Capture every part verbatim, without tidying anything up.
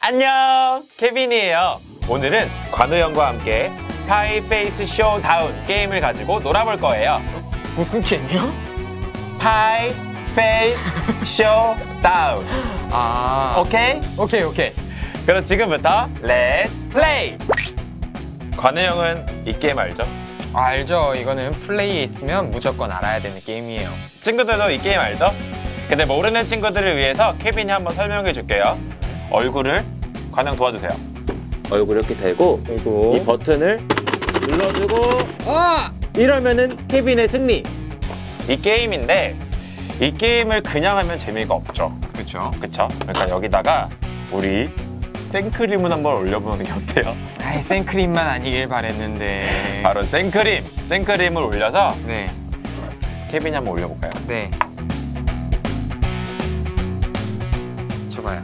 안녕, 캐빈이에요. 오늘은 관우 형과 함께 Pie Face Showdown 게임을 가지고 놀아볼 거예요. 무슨 게임이요? Pie Face Showdown. 아, 오케이? 오케이, 오케이. 그럼 지금부터 Let's Play! 관우 형은 이 게임 알죠? 알죠. 이거는 플레이에 있으면 무조건 알아야 되는 게임이에요. 친구들도 이 게임 알죠? 근데 모르는 친구들을 위해서 캐빈이 한번 설명해 줄게요. 얼굴을 관우 형 도와주세요. 얼굴 이렇게 대고 그리고 이 버튼을 눌러주고 어! 이러면은 캐빈의 승리! 이 게임인데 이 게임을 그냥 하면 재미가 없죠. 그쵸? 그쵸? 그러니까 여기다가 우리 생크림은 한번 올려보는 게 어때요? 아이, 생크림만 아니길 바랬는데. 바로 생크림! 생크림을 올려서 네. 캐빈이 한번 올려볼까요? 네. 줘봐요.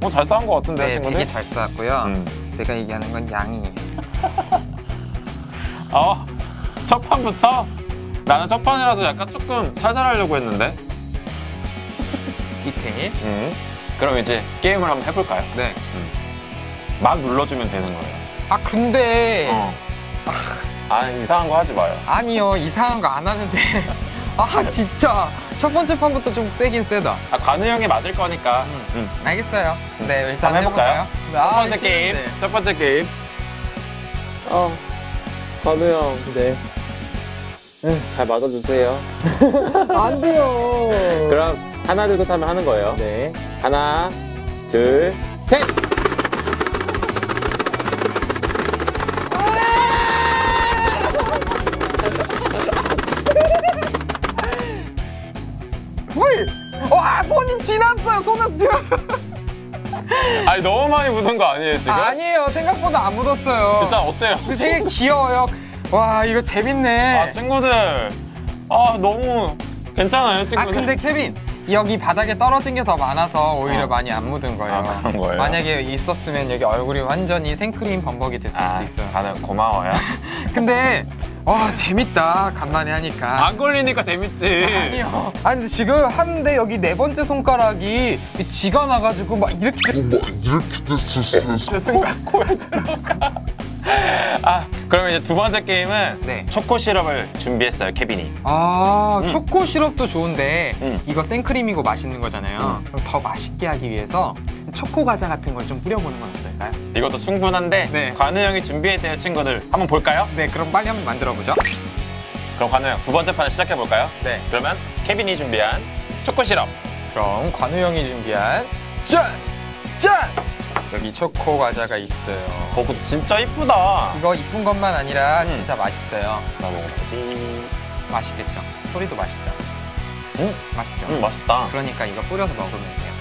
어, 잘 쌓은 것 같은데요, 네, 친구들? 되게 잘 쌓았고요. 음. 내가 얘기하는 건 양이에요. 어, 첫 판부터? 나는 첫 판이라서 약간 조금 살살 하려고 했는데? 디테일? 음. 그럼 이제 게임을 한번 해볼까요? 네. 음. 막 눌러주면 되는 거예요. 아 근데... 어. 아, 아 이상한 거 하지 마요. 아니요, 이상한 거 안 하는데. 아 진짜! 첫 번째 판부터 좀 세긴 세다. 아 관우 형이 맞을 거니까. 음. 음. 알겠어요. 네, 일단 해볼까요? 해볼까요? 첫 번째 아, 게임! 네. 첫 번째 게임! 어... 관우 형. 네. 음, 잘 맞아주세요. 안 돼요. 그럼 하나, 둘, 셋 하면 하는 거예요. 네. 하나, 둘, 셋! 훌! 와, 손이 지났어요! 손이 지났어요! 아니, 너무 많이 묻은 거 아니에요, 지금? 아, 아니에요. 생각보다 안 묻었어요. 진짜 어때요? 되게 귀여워요. 와, 이거 재밌네. 아, 친구들. 아, 너무 괜찮아요, 친구들. 아, 근데 케빈. 여기 바닥에 떨어진 게 더 많아서 오히려 어. 많이 안 묻은 거예요. 아, 그런 거예요? 만약에 있었으면 여기 얼굴이 완전히 생크림 범벅이 됐을 아, 수도 있어요. 아, 고마워요. 근데 와, 재밌다. 간만에 하니까. 안 걸리니까 재밌지. 아, 아니요. 아니 지금 하는데 여기 네 번째 손가락이 지가 나가지고 막 이렇게 이렇게 됐었어요. 그 순간 코에 들어가. 아, 그러면 이제 두 번째 게임은 네. 초코 시럽을 준비했어요, 케빈이. 아, 음. 초코 시럽도 좋은데 음. 이거 생크림이고 맛있는 거잖아요. 음. 그럼 더 맛있게 하기 위해서 초코 과자 같은 걸 좀 뿌려보는 건 어떨까요? 이것도 충분한데 네. 관우 형이 준비했대요, 친구들. 한번 볼까요? 네, 그럼 빨리 한번 만들어보죠. 그럼 관우 형, 두 번째 판을 시작해볼까요? 네. 그러면 케빈이 준비한 초코 시럽. 그럼 관우 형이 준비한 짠! 짠! 여기 초코 과자가 있어요. 어, 그것도 진짜 이쁘다. 이거 이쁜 것만 아니라 음. 진짜 맛있어요. 나 먹어봐야지. 맛있겠죠? 소리도 맛있죠? 음? 맛있죠? 음, 맛있다. 그러니까 이거 뿌려서 먹으면 돼요.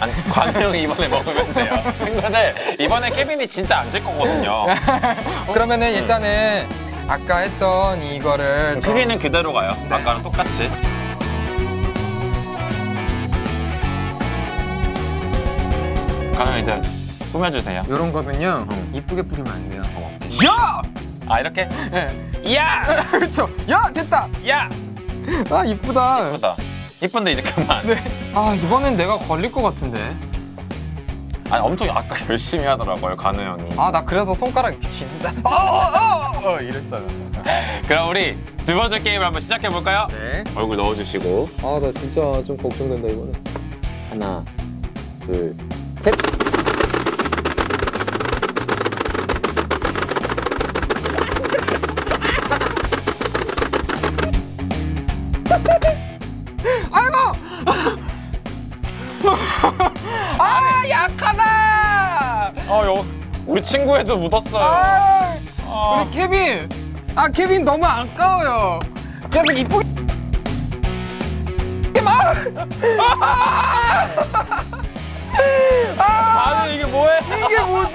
아니, 관우 형이 이번에 먹으면 돼요. 친구들, 이번에 케빈이 진짜 안 질 거거든요. 그러면은 음. 일단은 아까 했던 이거를 크기는 더... 그대로 가요. 네. 아까랑 똑같이. 관우 이제 꾸며주세요. 이런 거는요 이쁘게 음. 뿌리면 안 돼요. 어. 야! 아 이렇게? 네. 야! 그렇죠. 야 됐다. 야! 아 이쁘다. 이쁘다. 이쁜데 이제 그만. 네. 아 이번엔 내가 걸릴 것 같은데. 아니 엄청 아까 열심히 하더라고요 관우 형이. 아 나 그래서 손가락이 비친다. 어어어! 어, 이랬어요. 그럼 우리 두 번째 게임을 한번 시작해 볼까요? 네. 얼굴 넣어주시고. 아 나 진짜 좀 걱정된다 이거는. 하나, 둘. 셋! 아이고! 아, 약하다! 어, 여, 우리 친구에도 묻었어요. 아, 어. 우리 케빈! 아, 케빈 너무 아까워요. 계속 이쁘게. 아! 아, 아니 이게 뭐예요? 이게 뭐지?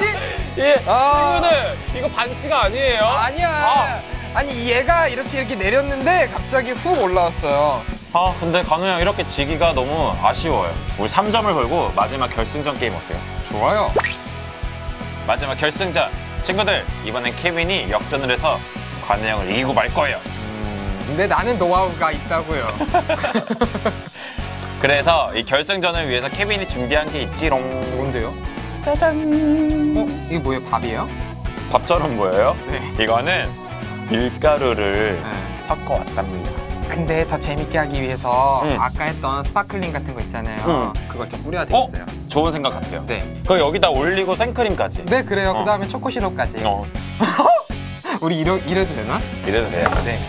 예, 아. 친구들 이거 반칙가 아니에요? 아니야. 아. 아니 얘가 이렇게 이렇게 내렸는데 갑자기 훅 올라왔어요. 아 근데 관우 형 이렇게 지기가 너무 아쉬워요. 우리 삼 점을 걸고 마지막 결승전 게임 어때요? 좋아요. 마지막 결승전 친구들 이번엔 케빈이 역전을 해서 관우 형을 이기고 말 거예요. 음, 근데 나는 노하우가 있다고요. 그래서 이 결승전을 위해서 캐빈이 준비한 게 있지롱. 뭔데요? 짜잔. 어? 이게 뭐예요? 밥이에요? 밥처럼 보여요? 네. 이거는 밀가루를 네. 섞어왔답니다. 근데 더 재밌게 하기 위해서 음. 아까 했던 스파클링 같은 거 있잖아요. 음. 그걸 좀 뿌려야 되겠어요. 어? 좋은 생각 같아요. 네. 그럼 여기다 올리고 생크림까지. 네, 그래요. 어. 그 다음에 초코시럽까지. 어. 우리 이러, 이래도 되나? 이래도 돼요. 네.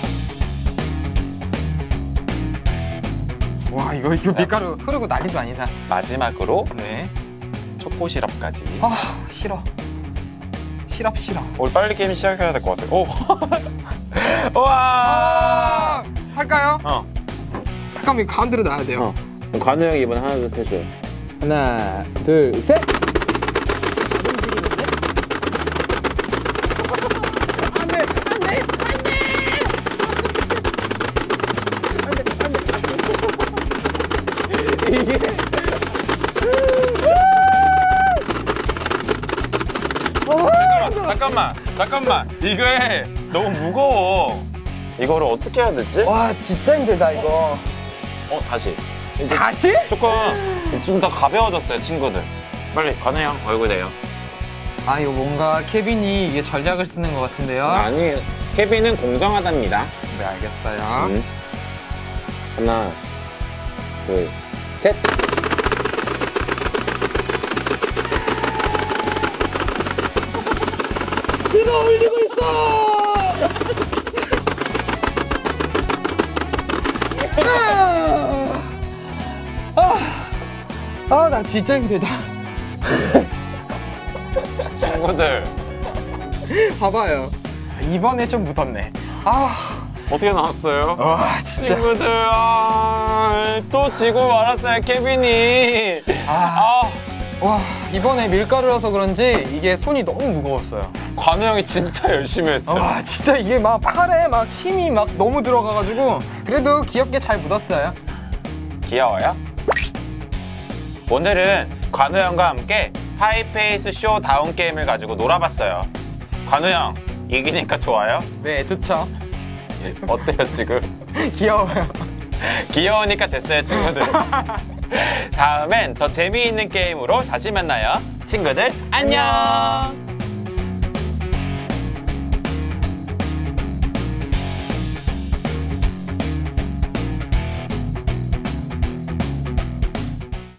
와, 이거, 이거 밀가루 흐르고 난리도 아니다. 마지막으로 네. 초코시럽까지. 아, 싫어. 시럽 싫어. 우리 빨리 게임 시작해야 될 것 같아요. 오. 와. 아, 할까요? 어. 잠깐만, 가운데로 놔야 돼요. 어. 관우 형이 이번에 하나, 둘, 셋 해줘요. 하나, 둘, 셋! 잠깐만, 잠깐만. 이게 너무 무거워. 이거를 어떻게 해야 되지? 와, 진짜 힘들다, 이거. 어, 다시. 이제 다시? 조금, 좀 더 가벼워졌어요, 친구들. 빨리, 관우 형, 얼굴 대요. 아, 이거 뭔가 케빈이 이게 전략을 쓰는 것 같은데요? 아니에요. 케빈은 공정하답니다. 네, 알겠어요. 음. 하나, 둘, 셋. 들어 올리고 있어! 아, 나 진짜 힘들다. 친구들. 봐봐요. 이번에 좀 묻었네. 아. 어떻게 나왔어요? 와, 진짜. 친구들, 아, 또 지고 말았어요, 케빈이. 아. 아. 와, 이번에 밀가루라서 그런지 이게 손이 너무 무거웠어요. 관우 형이 진짜 열심히 했어요. 와, 진짜 이게 막 팔에 막 힘이 막 너무 들어가가지고 그래도 귀엽게 잘 묻었어요. 귀여워요? 오늘은 관우 형과 함께 파이 페이스 쇼다운 게임을 가지고 놀아봤어요. 관우 형, 이기니까 좋아요? 네, 좋죠. 예, 어때요, 지금? 귀여워요. 귀여우니까 됐어요, 친구들. 다음엔 더 재미있는 게임으로 다시 만나요. 친구들, 안녕!